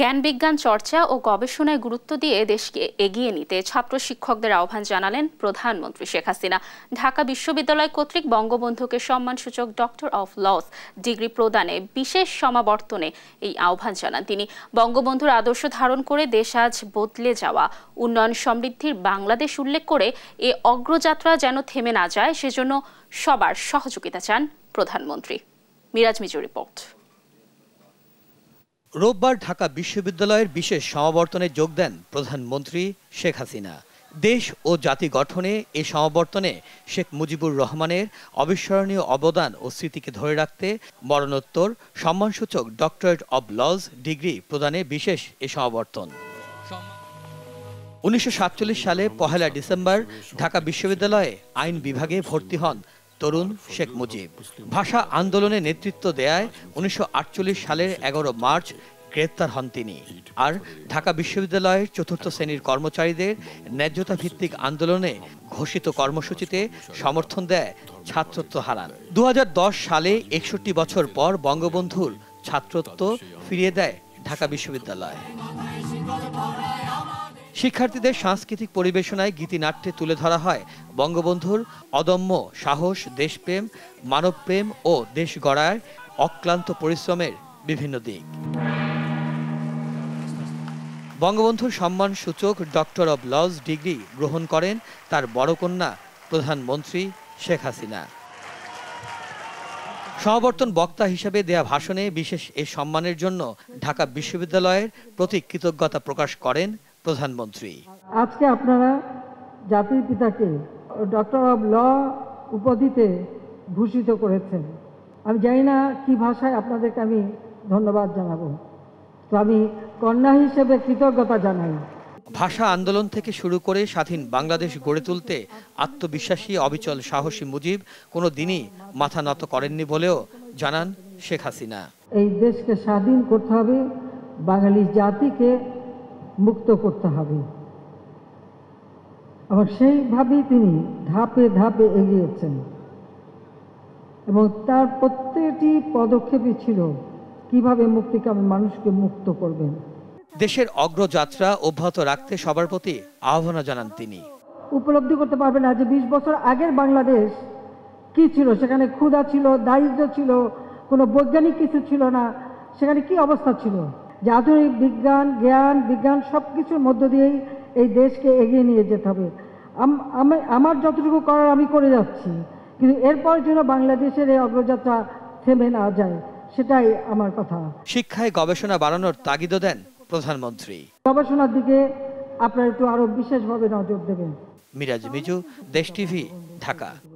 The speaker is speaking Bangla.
জ্ঞান বিজ্ঞান চর্চা ও গবেষণায় গুরুত্ব দিয়ে দেশকে এগিয়ে নিতে ছাত্র শিক্ষকদের আহ্বান জানালেন প্রধানমন্ত্রী শেখ হাসিনা। ঢাকা বিশ্ববিদ্যালয় কর্তৃক বঙ্গবন্ধুকে সম্মানসূচক ডক্টর অফ লজ ডিগ্রি প্রদানে বিশেষ সমাবর্তনে এই আহ্বান জানান তিনি। বঙ্গবন্ধুর আদর্শ ধারণ করে দেশ আজ বদলে যাওয়া উন্নয়ন সমৃদ্ধির বাংলাদেশ উল্লেখ করে এ অগ্রযাত্রা যেন থেমে না যায় সেজন্য সবার সহযোগিতা চান প্রধানমন্ত্রী। মিরাজ মিজু রিপোর্ট। রোববার ঢাকা বিশ্ববিদ্যালয়ের বিশেষ সমাবর্তনে যোগ দেন প্রধানমন্ত্রী শেখ হাসিনা। দেশ ও জাতি গঠনে এ সমাবর্তনে শেখ মুজিবুর রহমানের অবিস্মরণীয় অবদান ও স্মৃতিকে ধরে রাখতে মরণোত্তর সম্মানসূচক ডক্টরেট অব লজ ডিগ্রি প্রদানে বিশেষ এ সমাবর্তন। 1947 সালে 1 ডিসেম্বর ঢাকা বিশ্ববিদ্যালয়ে আইন বিভাগে ভর্তি হন তরুণ শেখ মুজিব। ভাষা আন্দোলনে নেতৃত্ব দেয়ায় 1948 সালের 11 মার্চ গ্রেপ্তার হন তিনি। আর ঢাকা বিশ্ববিদ্যালয়ের 4র্থ শ্রেণীর কর্মচারীদের ন্যায্যতা ভিত্তিক আন্দোলনে ঘোষিত কর্মসূচিতে সমর্থন দেয় ছাত্রত্ব হারান। 2010 সালে 61 বছর পর বঙ্গবন্ধুর ছাত্রত্ব ফিরিয়ে দেয় ঢাকা বিশ্ববিদ্যালয়। শিক্ষার্থীদের সাংস্কৃতিক পরিবেশনায় গীতিনাট্যে তুলে ধরা হয় বঙ্গবন্ধুর অদম্য সাহস, দেশপ্রেম, মানবপ্রেম ও দেশ গড়ার অক্লান্ত পরিশ্রমের বিভিন্ন দিক। বঙ্গবন্ধুর সম্মানসূচক ডক্টর অব লজ ডিগ্রি গ্রহণ করেন তার বড় কন্যা প্রধানমন্ত্রী শেখ হাসিনা। সমাবর্তন বক্তা হিসেবে দেয়া ভাষণে বিশেষ এই সম্মানের জন্য ঢাকা বিশ্ববিদ্যালয়ের প্রতি কৃতজ্ঞতা প্রকাশ করেন প্রধানমন্ত্রী। আজকে আপনারা জাতির পিতাকে ডক্টর অব ল উপাধিতে ভূষিত করেছেন। আমি জানি না কি ভাষায় আপনাদেরকে আমি ধন্যবাদ জানাবো, তো আমি কন্যা হিসেবে কৃতজ্ঞতা জানাই। ভাষা আন্দোলন থেকে শুরু করে স্বাধীন বাংলাদেশ গড়ে তুলতে আত্মবিশ্বাসী অবিচল সাহসী মুজিব কোনো দিনই মাথা নত করেননি বলেও জানান শেখ হাসিনা। এই দেশকে স্বাধীন করতে হবে, বাঙালি জাতিকে মুক্ত করতে হবে, আবার সেইভাবেই তিনি ধাপে ধাপে এগিয়েছেন এবং তার প্রত্যেকটি পদক্ষেপই ছিল কিভাবে মুক্তিকামী মানুষকে মুক্ত করবেন। দেশের অগ্রযাত্রা অব্যাহত রাখতে সবার প্রতি আহ্বান জানান তিনি। উপলব্ধি করতে পারবেন না যে 20 বছর আগের বাংলাদেশ কি ছিল, সেখানে ক্ষুধা ছিল, দারিদ্র ছিল, কোনো বৈজ্ঞানিক কিছু ছিল না, সেখানে কি অবস্থা ছিল। আধুনিক বিজ্ঞান, জ্ঞান বিজ্ঞান সবকিছুর মধ্য দিয়েই এই দেশকে এগিয়ে নিয়ে যেতে হবে। আমার যতটুকু করার আমি করে যাচ্ছি, কিন্তু এরপর যেন বাংলাদেশের এই অগ্রযাত্রা থেমে না যায়, সেটাই আমার কথা। শিক্ষায় গবেষণা বাড়ানোর তাগিদ দেন প্রধানমন্ত্রী। গবেষণার দিকে আপনারা একটু আরো বিশেষভাবে নজর দেবেন। মিরাজ মিজু, দেশ টিভি, ঢাকা।